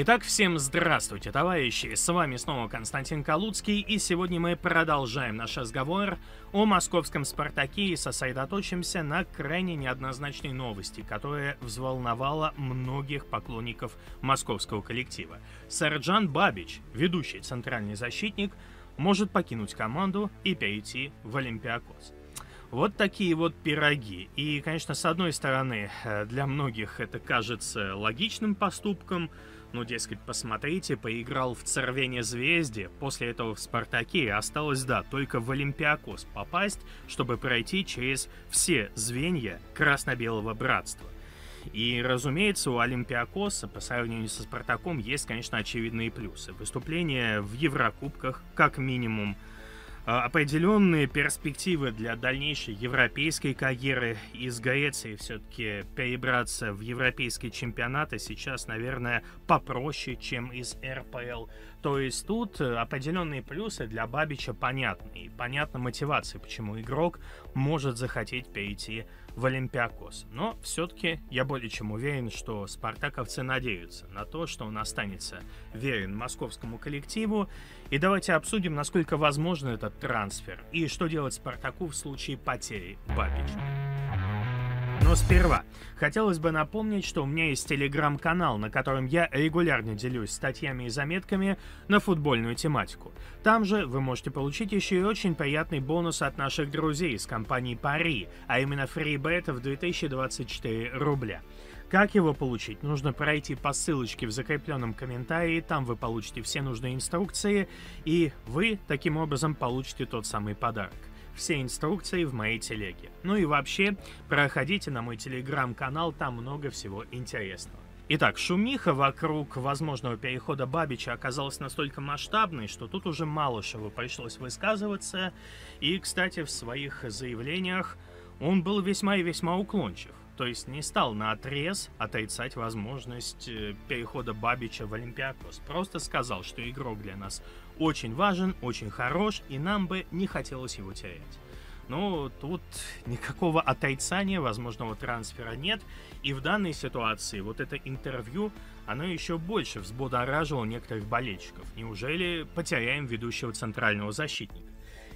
Итак, всем здравствуйте, товарищи! С вами снова Константин Калуцкий, и сегодня мы продолжаем наш разговор о московском «Спартаке» и сосредоточимся на крайне неоднозначной новости, которая взволновала многих поклонников московского коллектива. Срджан Бабич, ведущий центральный защитник, может покинуть команду и перейти в «Олимпиакос». Вот такие вот пироги. И, конечно, с одной стороны, для многих это кажется логичным поступком. Ну, дескать, посмотрите, поиграл в Црвене звезде, после этого в «Спартаке», осталось, да, только в «Олимпиакос» попасть, чтобы пройти через все звенья красно-белого братства. И, разумеется, у «Олимпиакоса» по сравнению со «Спартаком» есть, конечно, очевидные плюсы. Выступления в Еврокубках, как минимум, определенные перспективы для дальнейшей европейской карьеры. Из Греции все-таки перебраться в европейские чемпионаты сейчас, наверное, попроще, чем из РПЛ. То есть тут определенные плюсы для Бабича понятны. И понятна мотивация, почему игрок может захотеть перейти в «Олимпиакос». Но все-таки я более чем уверен, что спартаковцы надеются на то, что он останется верен московскому коллективу. И давайте обсудим, насколько возможен этот трансфер и что делать «Спартаку» в случае потери Бабича. Но сперва хотелось бы напомнить, что у меня есть телеграм-канал, на котором я регулярно делюсь статьями и заметками на футбольную тематику. Там же вы можете получить еще и очень приятный бонус от наших друзей из компании Пари, а именно фрибет в 2024 рубля. Как его получить? Нужно пройти по ссылочке в закрепленном комментарии, там вы получите все нужные инструкции, и вы таким образом получите тот самый подарок. Все инструкции в моей телеге. Ну и вообще, проходите на мой телеграм-канал, там много всего интересного. Итак, шумиха вокруг возможного перехода Бабича оказалась настолько масштабной, что тут уже Малышеву пришлось высказываться. И, кстати, в своих заявлениях он был весьма и весьма уклончив. То есть не стал наотрез отрицать возможность перехода Бабича в «Олимпиакос». Просто сказал, что игрок для нас очень важен, очень хорош, и нам бы не хотелось его терять. Но тут никакого отрицания возможного трансфера нет, и в данной ситуации вот это интервью, оно еще больше взбудоражило некоторых болельщиков. Неужели потеряем ведущего центрального защитника?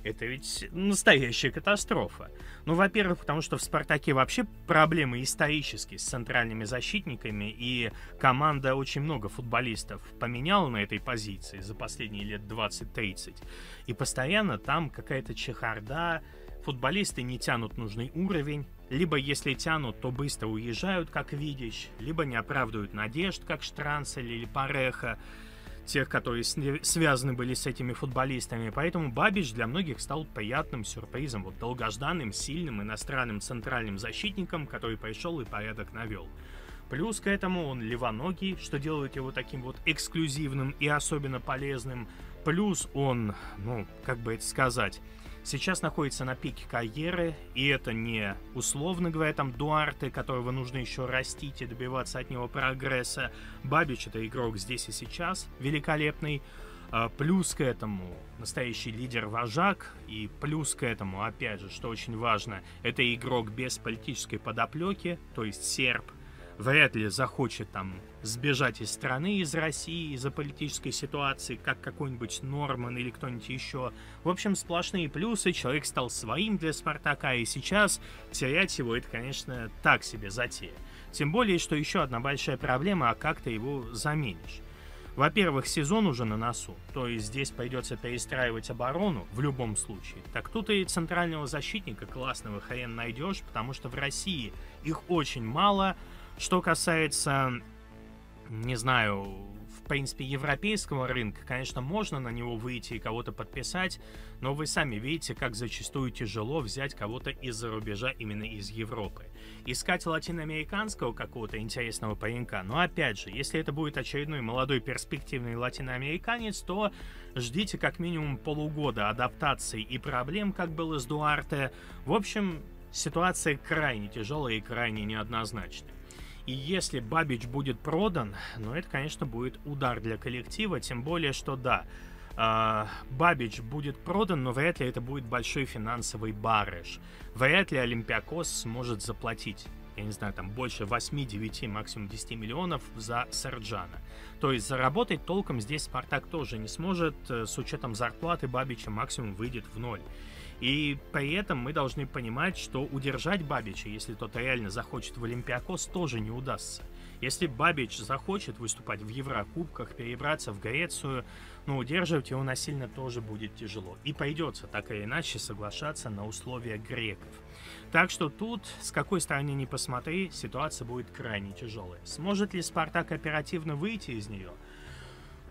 Это ведь настоящая катастрофа. Ну, во-первых, потому что в «Спартаке» вообще проблемы исторические с центральными защитниками, и команда очень много футболистов поменяла на этой позиции за последние лет 20-30. И постоянно там какая-то чехарда, футболисты не тянут нужный уровень, либо если тянут, то быстро уезжают, как Видич, либо не оправдывают надежд, как Штрансель или Пареха, тех, которые связаны были с этими футболистами. Поэтому Бабич для многих стал приятным сюрпризом, вот долгожданным, сильным иностранным центральным защитником, который пришел и порядок навел. Плюс к этому он левоногий, что делает его таким вот эксклюзивным и особенно полезным. Плюс он, ну, как бы это сказать, сейчас находится на пике карьеры, и это не, условно говоря, там Дуарте, которого нужно еще растить и добиваться от него прогресса. Бабич — это игрок здесь и сейчас, великолепный. Плюс к этому настоящий лидер-вожак, и плюс к этому, опять же, что очень важно, это игрок без политической подоплеки, то есть серб. Вряд ли захочет там сбежать из страны, из России, из-за политической ситуации, как какой-нибудь Норман или кто-нибудь еще. В общем, сплошные плюсы. Человек стал своим для «Спартака», и сейчас терять его — это, конечно, так себе затея. Тем более, что еще одна большая проблема — а как ты его заменишь? Во-первых, сезон уже на носу, то есть здесь придется перестраивать оборону в любом случае. Так тут и центрального защитника классного хрен найдешь, потому что в России их очень мало. Что касается, не знаю, в принципе, европейского рынка, конечно, можно на него выйти и кого-то подписать, но вы сами видите, как зачастую тяжело взять кого-то из-за рубежа, именно из Европы. Искать латиноамериканского какого-то интересного паренька, но опять же, если это будет очередной молодой перспективный латиноамериканец, то ждите как минимум полугода адаптации и проблем, как было с Дуарте. В общем, ситуация крайне тяжелая и крайне неоднозначная. И если Бабич будет продан, ну это, конечно, будет удар для коллектива, тем более, что да, Бабич будет продан, но вряд ли это будет большой финансовый барыш. Вряд ли «Олимпиакос» сможет заплатить я не знаю, там больше 8-9, максимум 10 миллионов за Срджана. То есть заработать толком здесь Спартак тоже не сможет, с учетом зарплаты Бабича максимум выйдет в ноль. И при этом мы должны понимать, что удержать Бабича, если тот реально захочет в Олимпиакос, тоже не удастся. Если Бабич захочет выступать в Еврокубках, перебраться в Грецию, но удерживать его насильно тоже будет тяжело. И придется так или иначе соглашаться на условия греков. Так что тут, с какой стороны ни посмотри, ситуация будет крайне тяжелая. Сможет ли Спартак оперативно выйти из нее?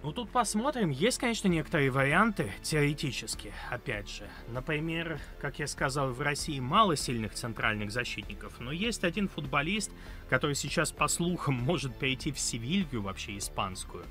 Ну, тут посмотрим. Есть, конечно, некоторые варианты, теоретически, опять же. Например, как я сказал, в России мало сильных центральных защитников, но есть один футболист, который сейчас, по слухам, может перейти в Севилью, вообще испанскую,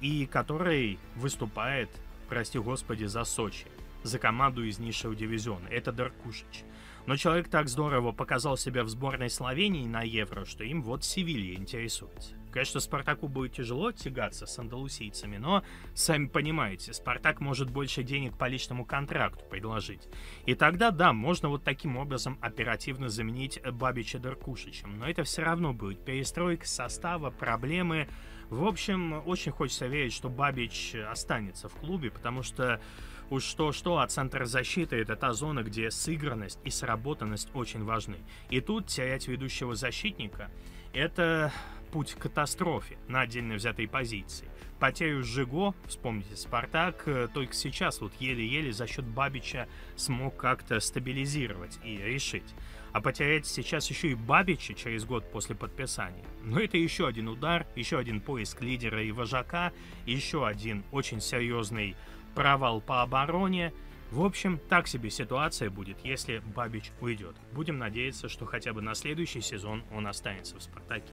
и который выступает, прости господи, за Сочи, за команду из низшего дивизиона. Это Даркушич. Но человек так здорово показал себя в сборной Словении на Евро, что им вот Севилья интересуется. Конечно, Спартаку будет тяжело тягаться с андалусийцами, но, сами понимаете, Спартак может больше денег по личному контракту предложить. И тогда, да, можно вот таким образом оперативно заменить Бабича Даркушичем, но это все равно будет перестройка состава, проблемы. В общем, очень хочется верить, что Бабич останется в клубе, потому что уж что-что, а центр защиты — это та зона, где сыгранность и сработанность очень важны. И тут терять ведущего защитника — это путь к катастрофе на отдельно взятой позиции. Потерю Жиго, вспомните, Спартак только сейчас вот еле-еле за счет Бабича смог как-то стабилизировать и решить. А потерять сейчас еще и Бабича через год после подписания. Но это еще один удар, еще один поиск лидера и вожака, еще один очень серьезный провал по обороне. В общем, так себе ситуация будет, если Бабич уйдет. Будем надеяться, что хотя бы на следующий сезон он останется в Спартаке.